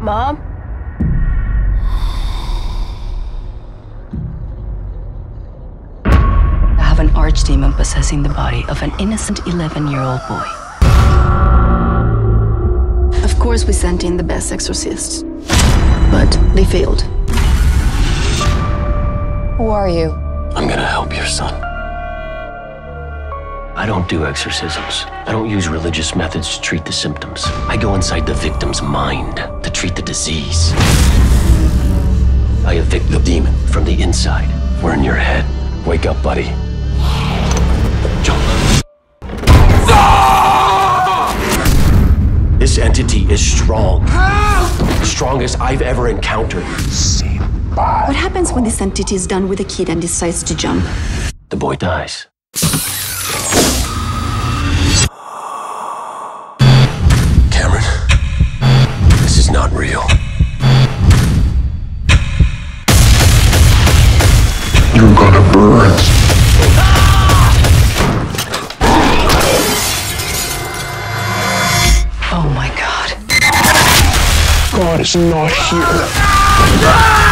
Mom? I have an archdemon possessing the body of an innocent 11-year-old boy. Of course we sent in the best exorcists, but they failed. Who are you? I'm gonna help your son. I don't do exorcisms. I don't use religious methods to treat the symptoms. I go inside the victim's mind to treat the disease. I evict the demon from the inside. We're in your head. Wake up, buddy. Jump. No! This entity is strong. Help! Strongest I've ever encountered. What happens when this entity is done with the kid and decides to jump? The boy dies. Cameron, this is not real. You're gonna burn. Oh my God. God is not here.